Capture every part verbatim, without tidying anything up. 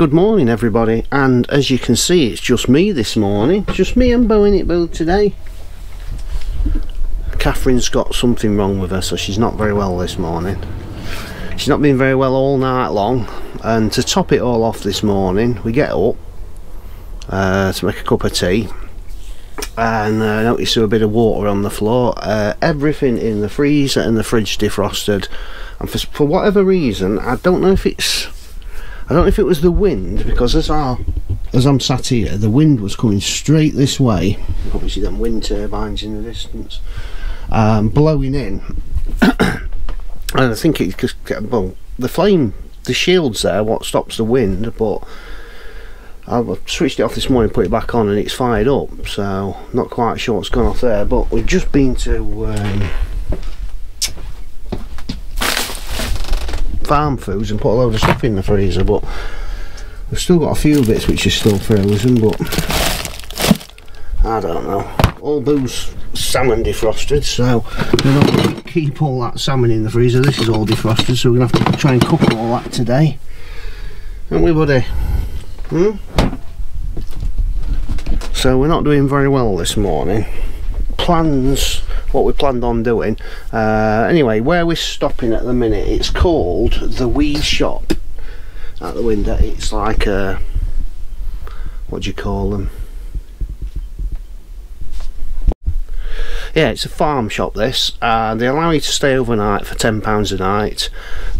Good morning everybody, and as you can see it's just me this morning, just me and Bo in it Bo today. Catherine's got something wrong with her, so she's not very well this morning. She's not been very well all night long, and to top it all off this morning we get up uh, to make a cup of tea, and I uh, noticed there was a bit of water on the floor. Uh, everything in the freezer and the fridge defrosted, and for, for whatever reason, I don't know if it's I don't know if it was the wind, because as I as I'm sat here the wind was coming straight this way, obviously them wind turbines in the distance, um, blowing in and I think it just, well, the flame, the shield's there what stops the wind, but I switched it off this morning, put it back on, and it's fired up, so not quite sure what's gone off there. But we've just been to um, Farm Foods and put a load of stuff in the freezer, but we've still got a few bits which are still frozen, but I don't know. All Boo's salmon defrosted, so we're not going to keep all that salmon in the freezer. This is all defrosted, so we're going to have to try and cook all that today, aren't we, buddy? Hmm? So we're not doing very well this morning. Plans, what we planned on doing. Uh, anyway, where we're stopping at the minute, it's called the Wee Shop. At the window, it's like a, what do you call them? Yeah, it's a farm shop this, and uh, they allow you to stay overnight for ten pounds a night.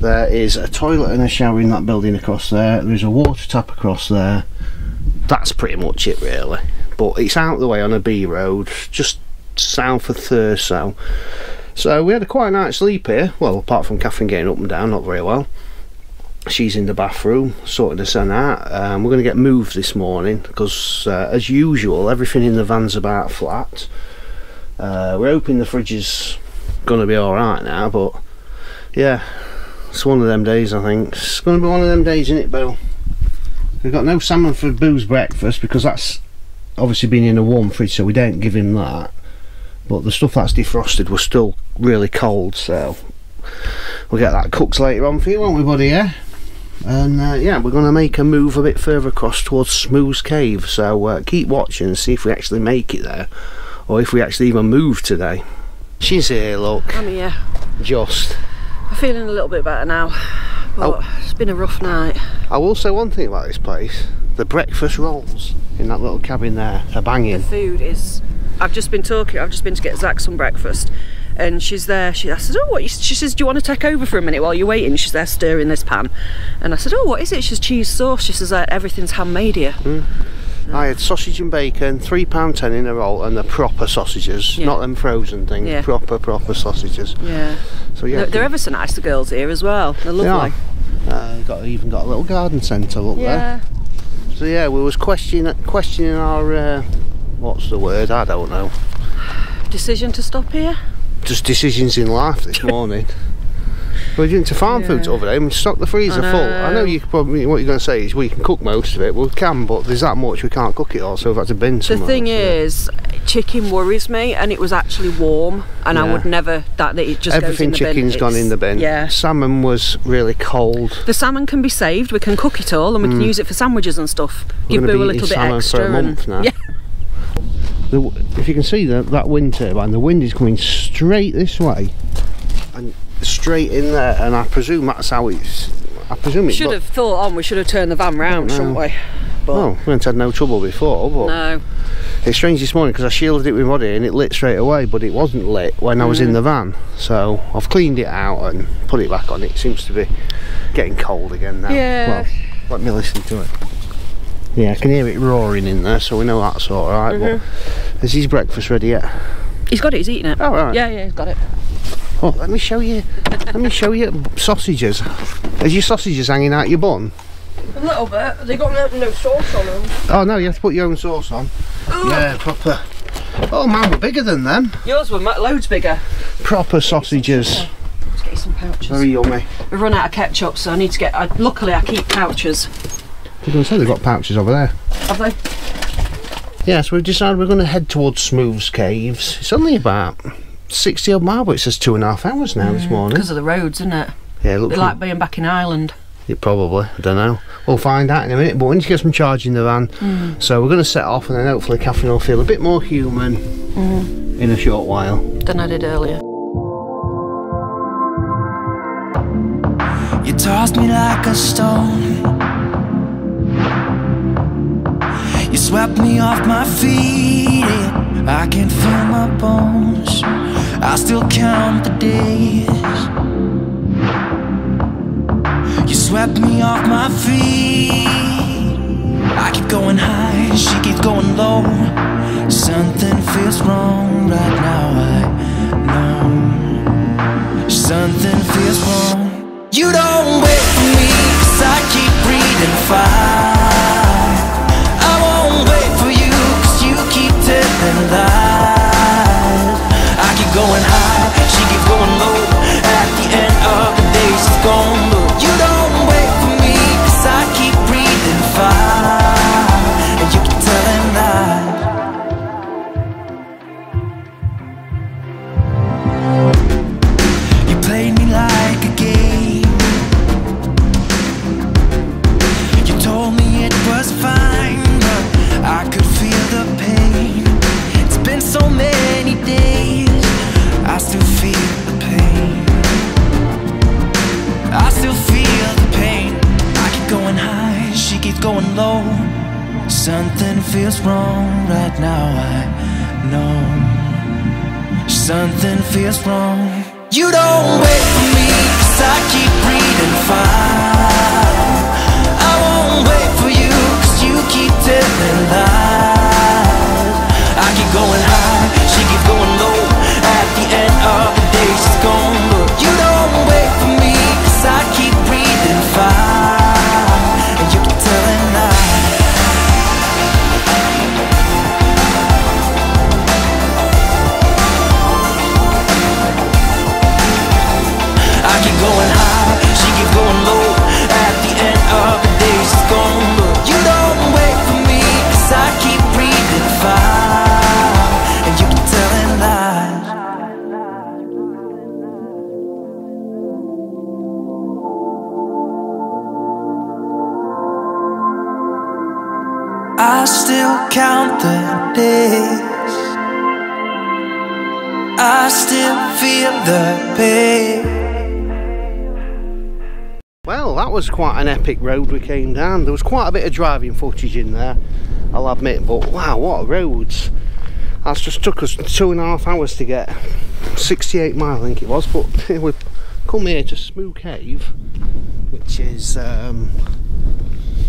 There is a toilet and a shower in that building across there, there's a water tap across there. That's pretty much it really, but it's out the way on a B road, just south of Thurso. So we had a quite nice sleep here, well apart from Catherine getting up and down, not very well. She's in the bathroom, sorting us out. Um, we're going to get moved this morning, because uh, as usual everything in the van's about flat. Uh, we're hoping the fridge is going to be alright now, but yeah, it's one of them days I think. It's going to be one of them days, isn't it, Bill? We've got no salmon for Boo's breakfast, because that's obviously been in a warm fridge, so we don't give him that. But the stuff that's defrosted was still really cold, so we'll get that cooked later on for you, won't we, buddy, yeah? And uh, yeah, we're going to make a move a bit further across towards Smoo Cave, so uh, keep watching and see if we actually make it there. Or if we actually even move today. She's here, look. I'm here. Just. I'm feeling a little bit better now, but I, it's been a rough night. I will say one thing about this place, the breakfast rolls in that little cabin there are banging. The food is, I've just been talking, I've just been to get Zach some breakfast, and she's there, she, I said, oh, what? She says, do you want to take over for a minute while you're waiting? She's there stirring this pan. And I said, oh, what is it? She says, cheese sauce. She says, everything's handmade here. Mm. I had sausage and bacon, three pound ten in a roll, and the proper sausages, yeah. Not them frozen things, yeah. proper, proper sausages. Yeah. So yeah, they're, they're ever so nice, the girls here as well, they're lovely. They uh, got, even got a little garden centre up yeah. there. So yeah, we was question, questioning our, uh, what's the word, I don't know. Decision to stop here? Just decisions in life this morning. We went to Farm yeah. Foods over there and stocked the freezer I full. I know you probably, what you're going to say is we can cook most of it, we can, but there's that much we can't cook it all, so we've had to bin somewhere. The thing so. is, chicken worries me, and it was actually warm, and yeah. I would never, that, that it just Everything goes in the bin. Everything chicken's gone in the bin. Yeah. Salmon was really cold. The salmon can be saved, we can cook it all, and we mm. can use it for sandwiches and stuff. We're Give Boo a little bit extra. For a month now. Yeah. The, if you can see the, that wind turbine, the wind is coming straight this way. And straight in there, and I presume that's how it's. I presume it should have thought on. We should have turned the van round, shouldn't we? But well, we haven't had no trouble before. But no. It's strange this morning because I shielded it with Moddy and it lit straight away, but it wasn't lit when mm. I was in the van. So I've cleaned it out and put it back on. It seems to be getting cold again now. Yeah. Well, let me listen to it. Yeah, I can hear it roaring in there, so we know that's all right. Mm-hmm. But is his breakfast ready yet? He's got it. He's eating it. Oh right. Yeah, yeah, he's got it. Oh, let me show you. Let me show you sausages. Is your sausages hanging out your bun? A little bit. They got no, no sauce on them. Oh no, you have to put your own sauce on. Ooh. Yeah, proper. Oh, mine were bigger than them. Yours were loads bigger. Proper sausages. Let's get you some pouches. Very yummy. We've run out of ketchup, so I need to get. I, luckily, I keep pouches. I was going to say they've got pouches over there. Have they? Yeah, so we've decided we're going to head towards Smoo's Caves. It's only about sixty odd mile, but it says two and a half hours now mm, this morning. Because of the roads, isn't it? Yeah, it looks like being back in Ireland. It probably, I don't know. We'll find out in a minute, but we need to get some charge in the van. Mm. So we're going to set off, and then hopefully Catherine will feel a bit more human mm. in a short while than I did earlier. You tossed me like a stone. You swept me off my feet. I can feel my bones. I still count the days. You swept me off my feet. I keep going high, she keeps going low. Something feels wrong right now, I know. Something feels wrong. You don't wait for me, 'cause I keep breathing fire. I won't wait for you, 'cause you keep telling lies. I keep going high, she keeps going low. At the end of the day, she's gone low. You don't wait for me, 'cause I keep breathing fire, and you keep telling lies. You played me like a game. Going low, something feels wrong right now. I know something feels wrong. You don't wait for me, 'cause I keep breathing fire. I won't wait for you, 'cause you keep telling lies. I keep going high, she keeps going low. At the end of the day, she's gone low. You don't wait for me, 'cause I keep breathing fire. I still count the days. I still feel the pain. Well, that was quite an epic road we came down. There was quite a bit of driving footage in there, I'll admit, but wow, what roads. That's just took us two and a half hours to get. sixty-eight mile I think it was, but we've come here to Smoo Cave, which is um,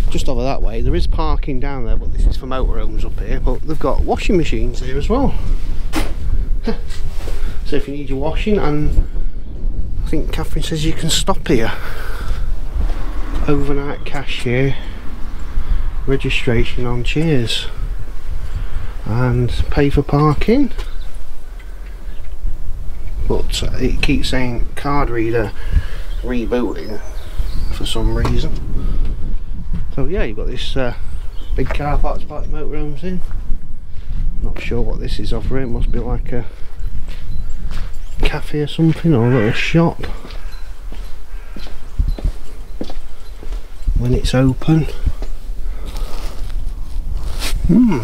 just over that way. There is parking down there, but this is for motorhomes up here, but they've got washing machines here as well. So if you need your washing, and I think Catherine says you can stop here. Overnight cashier, registration on Cheers, and pay for parking, but it keeps saying card reader rebooting for some reason. So yeah, you've got this uh, big car park to park motorhomes in. Not sure what this is offering. It must be like a cafe or something, or a little shop. When it's open. Hmm.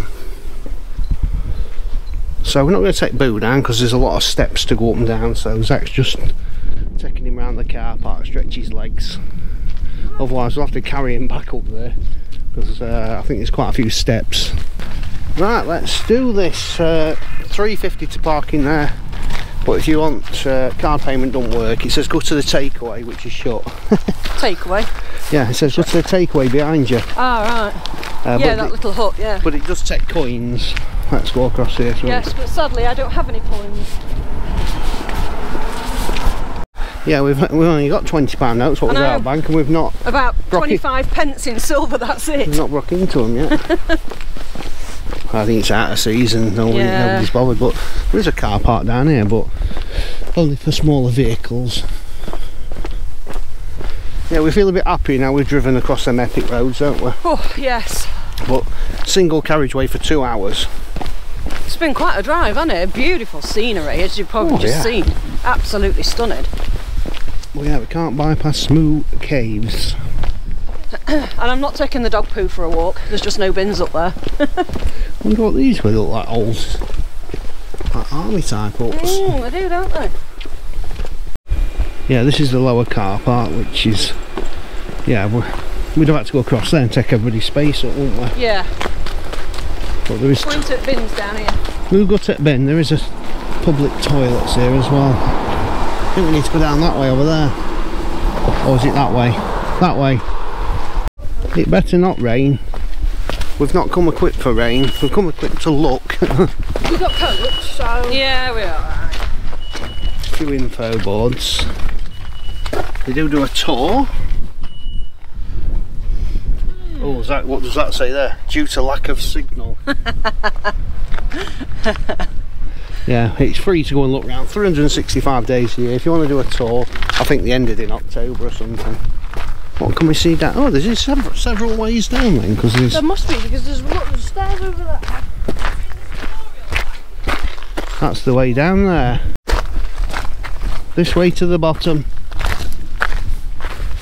So we're not going to take Boo down because there's a lot of steps to go up and down. So Zach's just taking him around the car park, stretch his legs. Otherwise we'll have to carry him back up there, because uh, I think there's quite a few steps. Right, let's do this. uh, three fifty to park in there, but if you want uh, card payment don't work. It says go to the takeaway, which is shut. Takeaway? Yeah, it says go to the takeaway behind you. Ah, right. Uh, yeah, that it, little hut, yeah. But it does take coins. Let's go across here. So yes, but sadly I don't have any coins. Yeah, we've, we've only got twenty pound notes, what was our bank, and we've not... About twenty-five pence in silver, that's it. We've not broke into them yet. I think it's out of season, nobody, yeah. nobody's bothered, but there is a car park down here, but only for smaller vehicles. Yeah, we feel a bit happier now we've driven across them epic roads, don't we? Oh, yes. But single carriageway for two hours. It's been quite a drive, hasn't it? Beautiful scenery, as you've probably oh, just yeah. seen. Absolutely stunning. Well, yeah, we can't bypass Smoo Caves. And I'm not taking the dog poo for a walk, there's just no bins up there. Wonder what these were, look like old like army type ups. Mm, they do, don't they? Yeah, this is the lower car park, which is, yeah, we'd have had to go across there and take everybody's space up, wouldn't we? Yeah. But there is point at bins down here. We'll go to bin, there is a public toilets here as well. I think we need to go down that way over there. Or is it that way? That way. It better not rain. We've not come equipped for rain, we've come equipped to look. We've got coats, so... Yeah, we're alright. A few info boards. They do do a tour. Mm. Oh, is that, what does that say there? Due to lack of signal. Yeah, it's free to go and look round three hundred and sixty-five days a year. If you want to do a tour, I think they ended in October or something. What can we see down? Oh, there's several, several ways down then, because there's... There must be, because there's, look, there's stairs over there. That's the way down there. This way to the bottom.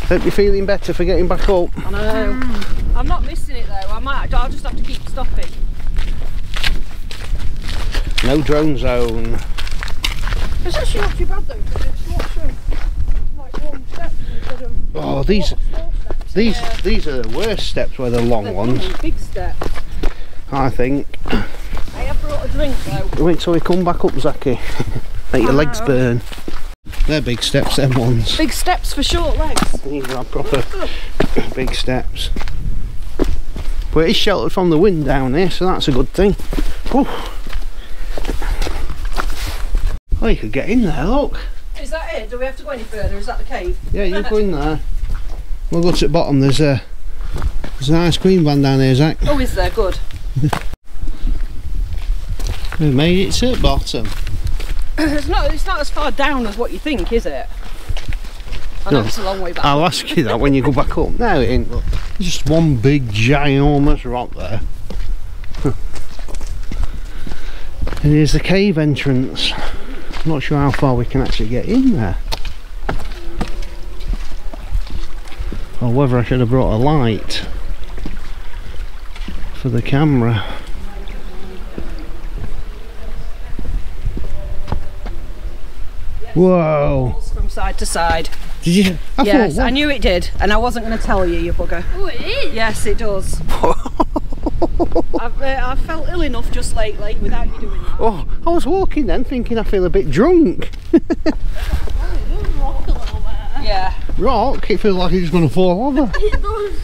Hope you're feeling better for getting back up. I know. Mm. I'm not missing it though, I might, I'll just have to keep stopping. No drone zone. It's actually not too bad though, because it's not so... Oh, these, these, yeah. These are the worst steps, where the long they're ones. Big steps. I think. I have brought a drink though. Wait till we come back up, Zaki. Make your oh, legs no. burn. They're big steps, them ones. Big steps for short legs. These are proper big steps. But it's sheltered from the wind down here, so that's a good thing. Whew. Oh, you could get in there, look. Is that it? Do we have to go any further? Is that the cave? Yeah, you go in there. We'll go to the bottom. There's a there's an ice cream van down here, Zach. Oh, is there? Good. We made it to the bottom. It's not. It's not as far down as what you think, is it? I know no, it's a long way back. I'll ask you that when you go back up. No, it ain't. Look, there's just one big ginormous rock there. And here's the cave entrance. I'm not sure how far we can actually get in there, or whether I should have brought a light for the camera. Whoa! From side to side. Did you? I yes, thought, I knew it did, and I wasn't going to tell you, you bugger. Oh, it is. Yes, it does. I've, uh, I've felt ill enough just lately without you doing that. Oh, I was walking then thinking I feel a bit drunk. Rock a little bit. Yeah. Rock? It feels like it's going to fall over. It does.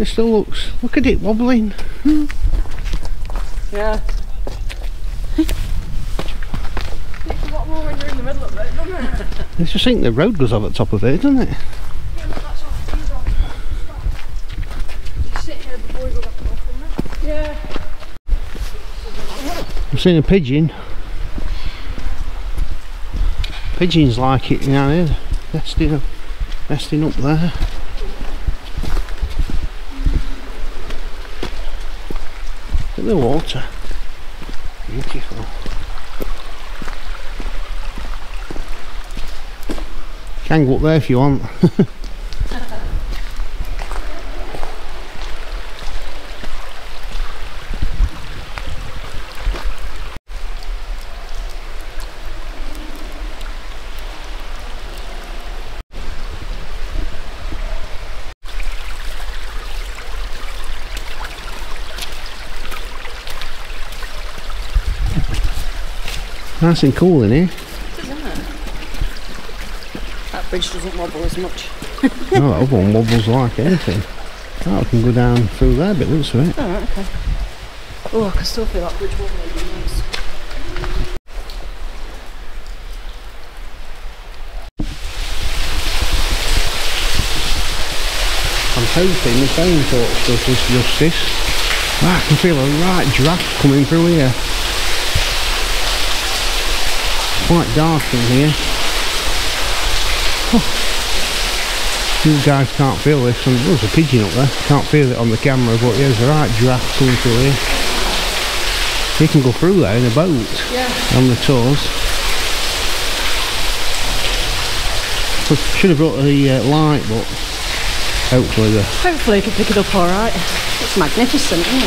It still looks, look at it wobbling. Yeah. It's a lot more when you're in the middle of it, doesn't it? I just think the road goes over the top of it, doesn't it? Yeah. I've seen a pigeon. Pigeons like it now, here, nesting up, nesting up there. Look at the water. Beautiful. Can go up there if you want. Nice and cool in here. It is, isn't it? That bridge doesn't wobble as much. No, that other one wobbles like anything. That can go down through there, but looks for it. Oh, right, okay. Oh, I can still feel that bridge wobbling. Nice. I'm hoping the phone torch does this justice. Ah, I can feel a right draft coming through here. Quite dark in here. Oh. You guys can't feel this. And there's a pigeon up there. Can't feel it on the camera, but yeah, there's a right draft coming through here. You can go through there in a boat. Yeah. On the tours. So should have brought the uh, light, but hopefully the... Hopefully we can pick it up all right. It's magnificent, isn't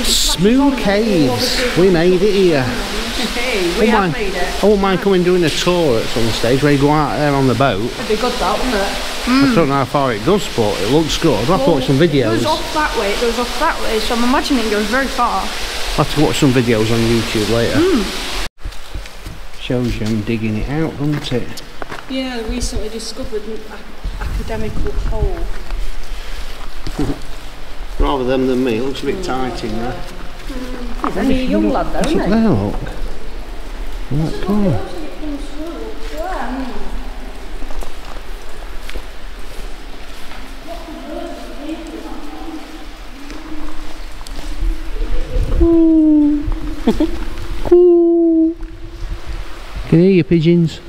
it? Smoo Caves. We made it here. Hey, we have made it. I wouldn't mind coming doing a tour at some stage where you go out there on the boat. It'd be good that, wouldn't it? Mm. I don't know how far it goes, but it looks good. I'll have to watch some videos. It goes off that way, it goes off that way, so I'm imagining it goes very far. I'll have to watch some videos on YouTube later. Mm. Shows you I'm digging it out, doesn't it? Yeah, I recently discovered an academic hole. Rather them than me, it looks a bit mm. tight in there. Mm. He's only a young lad though, isn't he? Look at that, look. Can you hear your pigeons?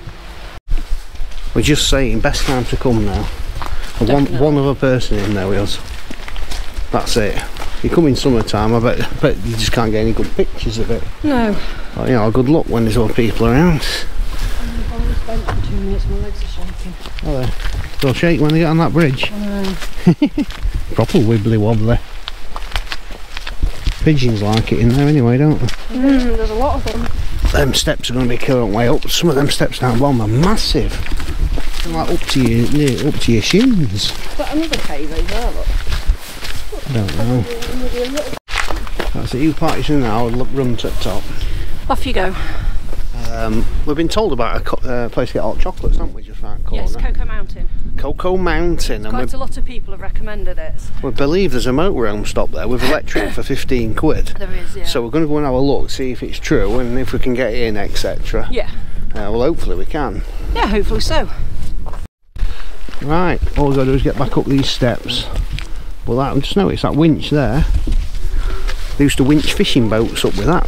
We're just saying, best time to come now. One, one other person in there with us. That's it. You come in summertime, I bet, I bet you just can't get any good pictures of it. No. But, you know, good luck when there's other people around. I've always bent for two minutes, my legs are shaking. Oh, there. They'll shake when they get on that bridge. Proper wibbly wobbly. Pigeons like it in there anyway, don't they? Mm, there's a lot of them. Them steps are going to be killing way up. Some of them steps down bottom are massive. They're like up to your, near, up to your shins. But another cave over there, look. I don't know. That's it, you parties in now, look, run to the top. Off you go. Um, we've been told about a co uh, place to get hot chocolates, haven't we, just around the corner? Yes, Cocoa Mountain. Cocoa Mountain. And quite a lot of people have recommended it. We believe there's a motorhome stop there with electric for fifteen quid. There is, yeah. So we're going to go and have a look, see if it's true and if we can get in, et cetera. Yeah. Uh, well, hopefully we can. Yeah, hopefully so. Right, all we've got to do is get back up these steps. Well, that, I just noticed that winch there. They used to winch fishing boats up with that.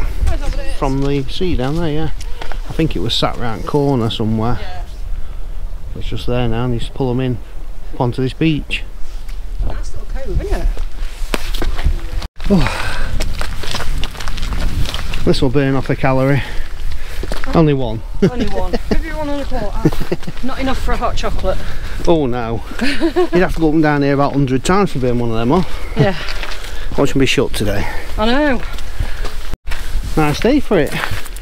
From the sea down there, yeah. I think it was sat round the corner somewhere. Yeah. It's just there now, and you just pull them in up onto this beach. Nice little cove, isn't it? Oh. This will burn off a calorie. Oh. Only one. Only one. Maybe one and a quarter. Not enough for a hot chocolate. Oh no. You'd have to go up and down here about a hundred times to burn one of them off. Yeah. I should be shut today. I know. Nice day for it.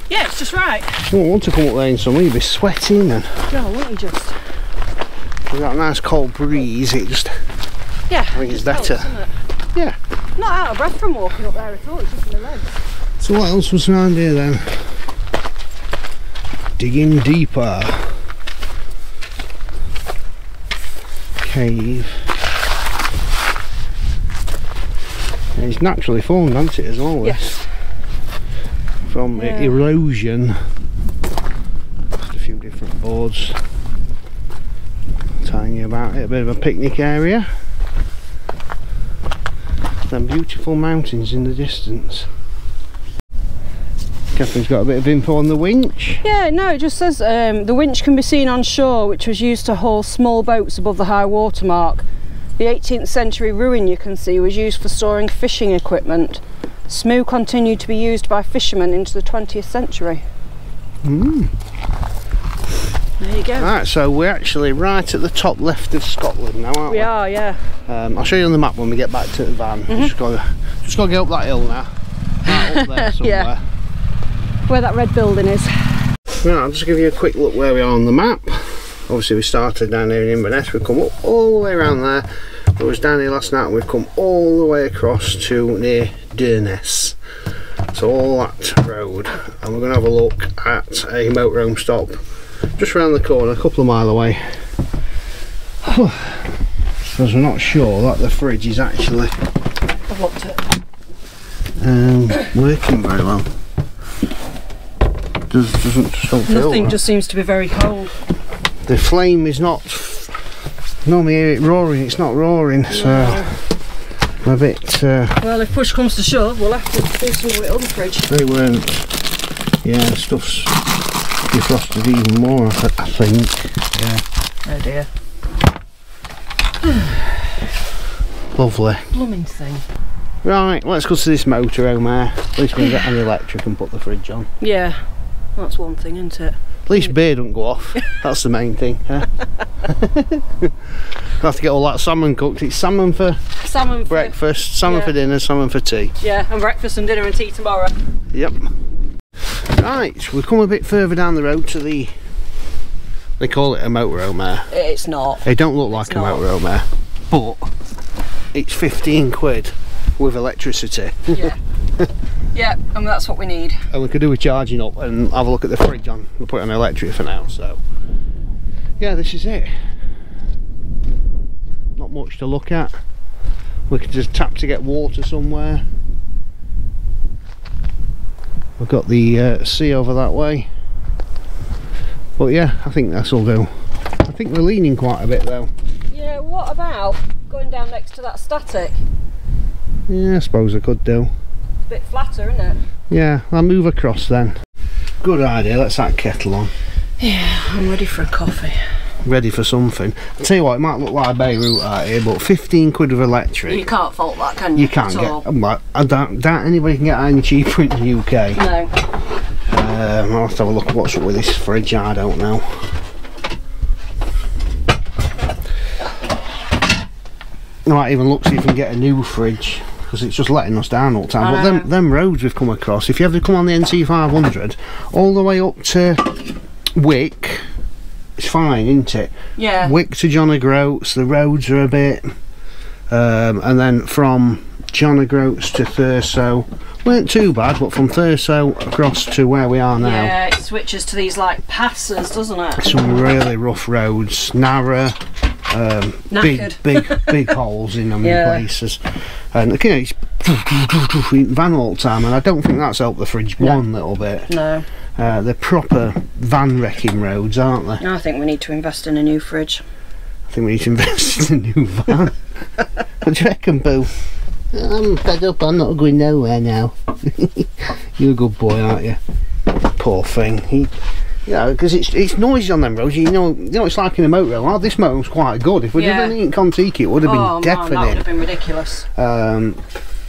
Yeah, it's just right. You wouldn't want to come up there in summer, you'd be sweating and... No, wouldn't you just? With that nice cold breeze, it just... Yeah. I think it's better. It? Yeah. Not out of breath from walking up there at all, it's just in the legs. So what else was around here then? Digging deeper. Cave. And it's naturally formed, hasn't it, as always? Yes. From yeah. erosion. Just a few different boards telling you about it, a bit of a picnic area. Then beautiful mountains in the distance. Catherine's got a bit of info on the winch. Yeah, no, it just says um, the winch can be seen on shore, which was used to haul small boats above the high water mark. The eighteenth century ruin you can see was used for storing fishing equipment. Smoo continued to be used by fishermen into the twentieth century. Mm. There you go. Right, so we're actually right at the top left of Scotland now, aren't we? We are, yeah. Um, I'll show you on the map when we get back to the van. Mm-hmm. Just gotta, just gotta get up that hill now. Right up there somewhere. Yeah. Where that red building is. Right, I'll just give you a quick look where we are on the map. Obviously we started down here in Inverness, we've come up all the way around there. It was down here last night and we've come all the way across to near Durness. So all that road, and we're going to have a look at a motorhome stop just round the corner, a couple of miles away. Because we're not sure that the fridge is actually I've locked it. Um, working very well. It does, doesn't still feel Nothing right. Just seems to be very cold. The flame is not... Normally hear it roaring, it's not roaring, no. So I'm a bit... Uh, well, if push comes to shove, we'll have to do some of it on the fridge. They weren't... Yeah, stuff's defrosted even more, I think. Yeah. Oh dear. Lovely. Blooming thing. Right, let's go to this motorhome there. At least we can get an electric and put the fridge on. Yeah, that's one thing, isn't it? At least Bay don't go off, that's the main thing. Huh? I have to get all that salmon cooked. It's salmon for salmon breakfast, for, salmon yeah. for dinner, salmon for tea. Yeah, and breakfast and dinner and tea tomorrow. Yep. Right, we've come a bit further down the road to the... They call it a motorhome there. It's not. It don't look like it's a motorhome there, but it's fifteen quid with electricity. Yeah. Yeah, and that's what we need. And we could do with charging up and have a look at the fridge on. We'll put it on electric for now, so... Yeah, this is it. Not much to look at. We could just tap to get water somewhere. We've got the uh, sea over that way. But yeah, I think that'll do. I think we're leaning quite a bit though. Yeah, what about going down next to that static? Yeah, I suppose I could do. A bit flatter, isn't it? Yeah, I'll move across then. Good idea, let's have that kettle on. Yeah, I'm ready for a coffee. Ready for something. I'll tell you what, it might look like Beirut out here, but fifteen quid of electric. You can't fault that, can you? You can't get, I'm like, I doubt, doubt anybody can get any cheaper in the U K. No. Um, I'll have to have a look at what's up with this fridge, I don't know. I might even look, see if we can get a new fridge, because it's just letting us down all the time. But them, them roads we've come across, if you ever come on the N C five hundred, all the way up to Wick, it's fine, isn't it? Yeah. Wick to John O'Groats, the roads are a bit, um, and then from John O'Groats to Thurso, weren't too bad, but from Thurso across to where we are now. Yeah, it switches to these like passes, doesn't it? Some really rough roads, narrow, um, big, big, big holes in them yeah. in places, and you know, it's van all the time, and I don't think that's helped the fridge no. one little bit. No. Uh, they're proper van wrecking roads, aren't they? I think we need to invest in a new fridge. I think we need to invest in a new van. What do you reckon, Boo? I'm fed up, I'm not going nowhere now. You're a good boy, aren't you? Poor thing. He, you know, because it's it's noisy on them roads, you know, you know it's like in a motorhome. Oh, this motorhome's quite good. If we'd yeah. have been in Contiki, it would have oh, been deafening. That would have been ridiculous. Um,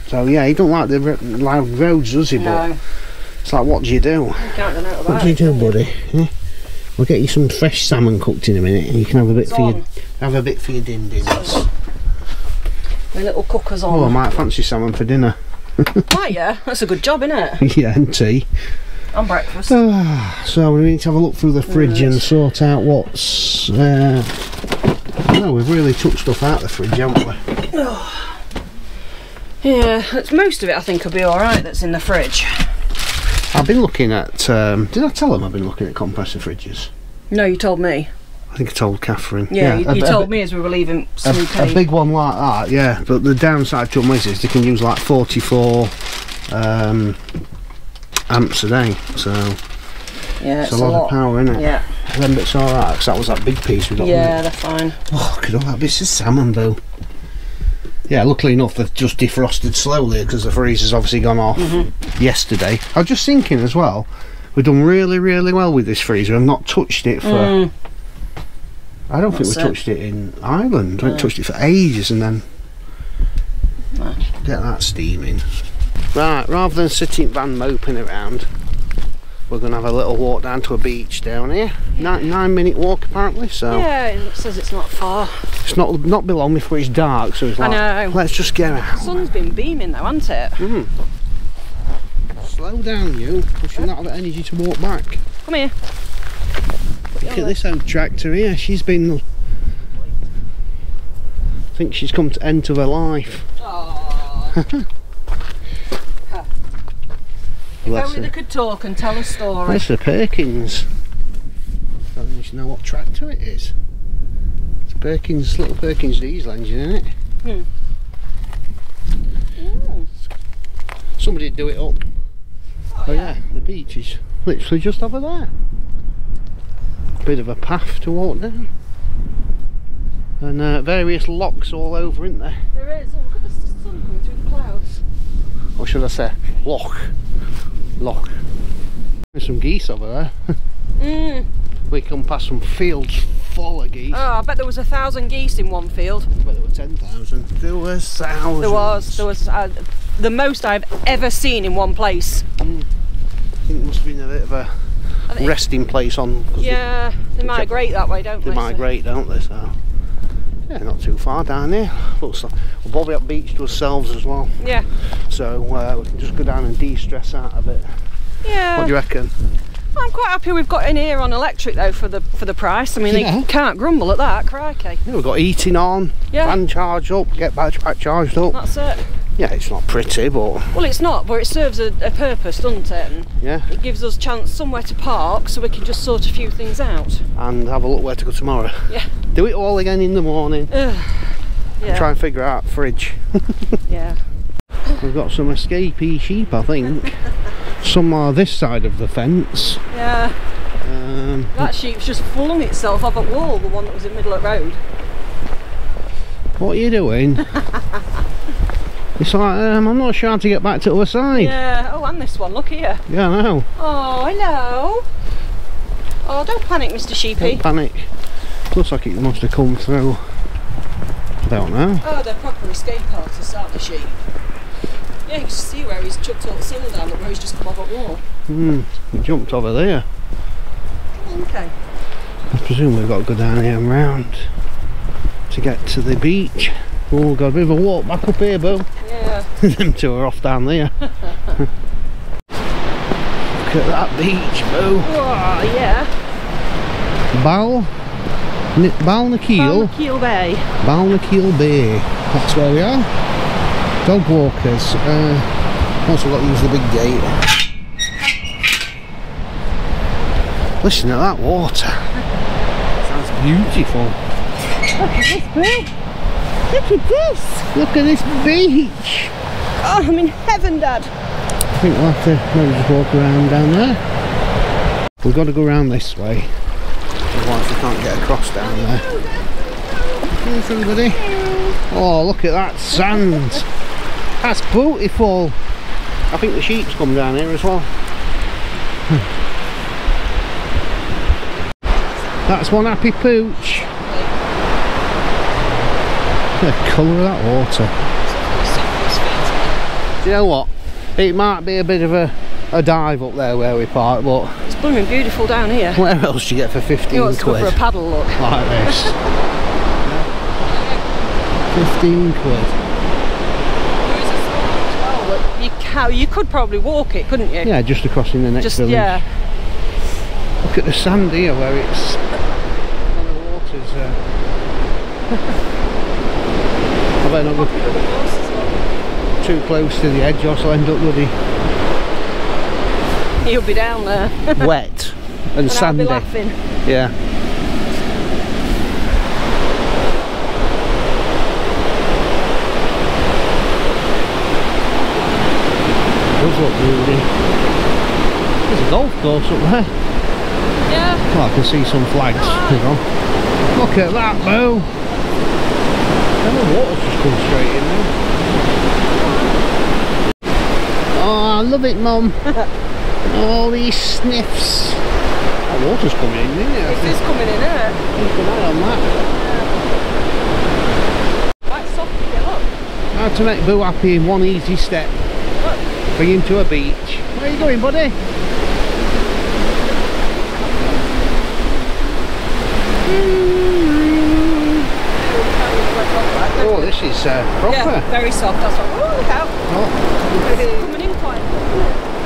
so, yeah, he don't like the loud roads, does he? No. But it's like, what do you do? What do you do, buddy? Yeah. We'll get you some fresh salmon cooked in a minute, and you can have a bit it's for on. your have a bit for your din dins. My little cooker's on. Oh, I might fancy salmon for dinner. Right, yeah, that's a good job, isn't it? Yeah, and tea and breakfast. Uh, so we need to have a look through the fridge right. and sort out what's. Uh, no, we've really took stuff out of the fridge, haven't we? Oh. Yeah, that's most of it. I think will be all right. That's in the fridge. I've been looking at, um, did I tell them I've been looking at compressor fridges? No, you told me. I think I told Catherine. Yeah, yeah you, you a, told a, me as we were leaving Smoo Cave. A big one like that, yeah, but the downside to them is, is they can use like forty-four um, amps a day, so yeah, it's, it's a, lot a lot of power, isn't it? Yeah. Them bits are alright, because that was that big piece we got. Yeah, they're fine. Oh, look at all that bits of salmon though. Yeah, luckily enough they've just defrosted slowly because the freezer's obviously gone off mm-hmm. yesterday. I was just thinking as well, we've done really, really well with this freezer and not touched it for... Mm. I don't That's think we touched it, it in Ireland. No. We haven't touched it for ages and then... No. Get that steaming. Right, rather than sitting van moping around, we're going to have a little walk down to a beach down here. Nine, nine minute walk apparently, so... Yeah, it says it's not far. It's not not belong before it's dark, so it's like, I know. Let's just get out. The sun's been beaming though, hasn't it? Mm. Slow down you, because you'll not have the energy to walk back. Come here. Look at this old tractor here, she's been... I think she's come to end of her life. Aww. If Bless only her. They could talk and tell a story. That's the Perkins. I don't even know what tractor it is. It's Perkins, little Perkins diesel engine, isn't it? Hmm. Somebody'd do it up. Oh, oh yeah. yeah, the beach is literally just over there. Bit of a path to walk down. And uh, various locks all over, isn't there? There is. Oh, look at the sun coming through the clouds. Or should I say, loch. Lock. There's some geese over there. Mm. We come past some fields full of geese. Oh, I bet there was a thousand geese in one field. I bet there were ten thousand. There were thousands. There was. There was uh, the most I've ever seen in one place. Mm. I think it must have been a bit of a resting place on. Yeah, they, they migrate that way, don't they? They migrate, so. don't they? So yeah, not too far down here. We'll probably up beach to ourselves as well. Yeah. So uh, we can just go down and de-stress out a bit. Yeah. What do you reckon? I'm quite happy we've got in here on electric though for the for the price. I mean, yeah. They can't grumble at that, crikey. Yeah, we've got eating on, yeah. Van charged up, get back, back charged up. That's it. Yeah, it's not pretty, but... Well, it's not, but it serves a, a purpose, doesn't it? And yeah. It gives us chance somewhere to park so we can just sort a few things out. And have a look where to go tomorrow. Yeah. Do it all again in the morning. Ugh. Yeah. And try and figure out fridge. Yeah. We've got some escapee sheep, I think. Some are this side of the fence. Yeah. Um, that sheep's just flung itself up at wall, the one that was in middle of the road. What are you doing? It's like, um, I'm not sure how to get back to the other side. Yeah, oh, and this one, look here. Yeah, I know. Oh, hello. Oh, don't panic, Mister Sheepy. Don't panic. Looks like it must have come through. I don't know. Oh, they're proper escape artists, aren't the sheep? Yeah, you can see where he's chucked all the sun down, look where he's just come off at wall. Hmm, he jumped over there. Okay. I presume we've got to go down here and round to get to the beach. Oh, got a bit of a walk back up here, Boo. Yeah. Them two are off down there. Look at that beach, Boo. Oh, yeah. Bal... Balnakeel... Balnakeel Bay. Balnakeel Bay. That's where we are. Dog walkers. Uh, also got to use the big gate. Listen to that water. Sounds beautiful. Look at this, Boo. Look at this! Look at this beach! Oh, I'm in heaven, Dad! I think we'll have to maybe just walk around down there. We've got to go around this way. Otherwise we can't get across down there. Hello, everybody. Oh, look at that sand! That's beautiful! I think the sheep's come down here as well. That's one happy pooch. Look at the colour of that water. Do you know what? It might be a bit of a, a dive up there where we park, but... It's blooming beautiful down here. Where else do you get for fifteen you want quid? You for a paddle look. Like this. fifteen quid. Well, you, can, you could probably walk it, couldn't you? Yeah, just across in the next just, village. Yeah. Look at the sand here where it's... And the water's... Uh, I better not go too close to the edge or so I end up bloody... You'll be down there. Wet and, and sandy. I'll be laughing. Yeah. It does look beauty. There's a golf course up there. Yeah. Well, I can see some flags. Oh. Look at that, Boo. And the water's just come straight in there. Oh, I love it, Mum. All these sniffs. That water's coming in, isn't it? It is coming in, isn't it? Keep an eye on that. Yeah. Quite soft here, look. How to make Boo happy in one easy step. Look. Bring him to a beach. Where are you going, buddy? Oh, this is uh, proper. Yeah, very soft. That's right. Oh, look out! Oh. It's coming in quite.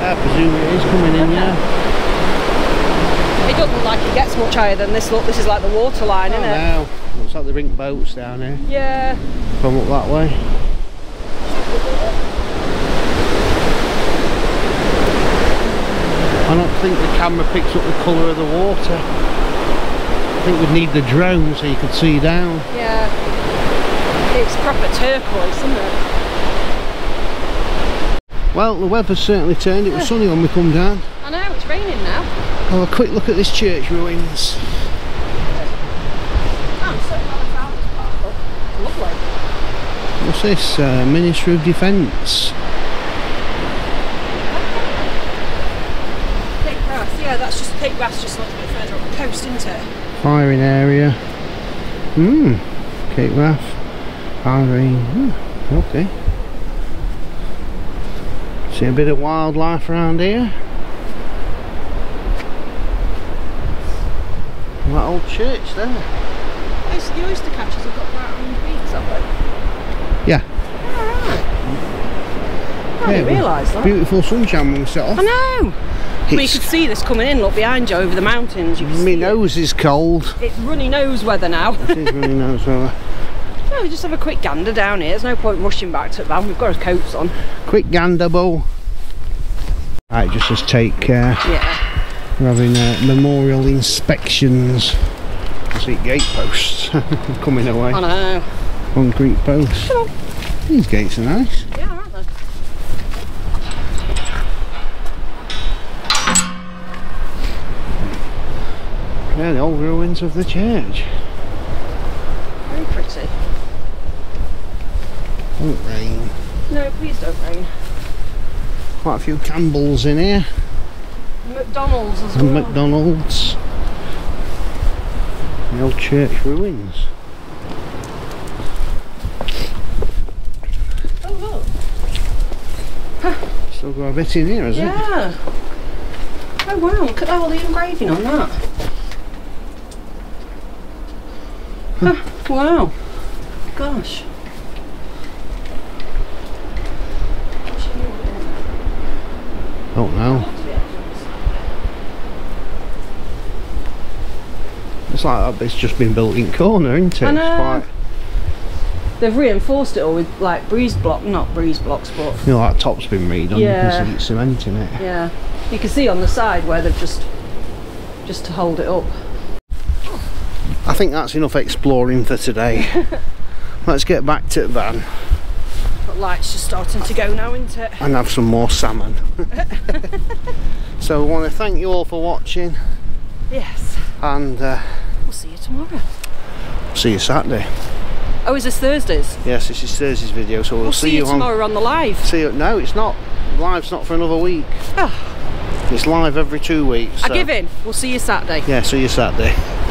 I presume it is coming in, yeah. It doesn't like it gets much higher than this. Look, this is like the water line, oh, isn't no. it? Looks like they bring boats down here. Yeah. From up that way. I don't think the camera picks up the colour of the water. I think we'd need the drone so you could see down. Yeah. It's proper turquoise, isn't it? Well, the weather's certainly turned. It was sunny when we come down. I know, it's raining now. Have a quick look at this church ruins. I'm so glad I found this park up. Lovely. What's this? Uh, Ministry of Defence. Cape Wrath, yeah, that's just Cape Wrath, just a little bit further up the coast, isn't it? Firing area. Hmm, Cape Wrath. Okay. See a bit of wildlife around here. that old church there. The oyster catchers have got right round beaks, have they? Yeah. Alright. Oh, I yeah, didn't realise that. Beautiful sunshine when we set off. I know. It's, we could see this coming in, look behind you over the mountains. You can my see nose it. is cold. It's runny nose weather now. It is runny nose weather. No, we just have a quick gander down here. There's no point rushing back to it, man. We've got our coats on. Quick gander, bull. Right, just just take care. Uh, yeah. We're having uh, memorial inspections. I see gate posts coming away. I know. Concrete posts. Come on. These gates are nice. Yeah, aren't they? Yeah, the old ruins of the church. Very pretty. Don't rain. No, please don't rain. Quite a few Campbells in here. McDonald's as and well. And McDonald's. The old church ruins. Oh, look. Still got a bit in here, has yeah. it? Yeah. Oh wow, look at all the engraving on that. Huh. Huh. Wow. Gosh. Don't know. It's like that, it's just been built in corner, isn't it? I know. It's quite... They've reinforced it all with like breeze block, not breeze blocks, but... You know, that top's been redone, yeah. You can see it's cementing it. Yeah. You can see on the side where they've just, just to hold it up. I think that's enough exploring for today. Let's get back to the van. The light's just starting to go now, isn't it? And have some more salmon. So I want to thank you all for watching. Yes. And... Uh, we'll see you tomorrow. See you Saturday. Oh, is this Thursday's? Yes, this is Thursday's video, so we'll, we'll see, see you on... tomorrow on the live. See you... No, it's not. Live's not for another week. Oh. It's live every two weeks. So. I give in. We'll see you Saturday. Yeah, see you Saturday.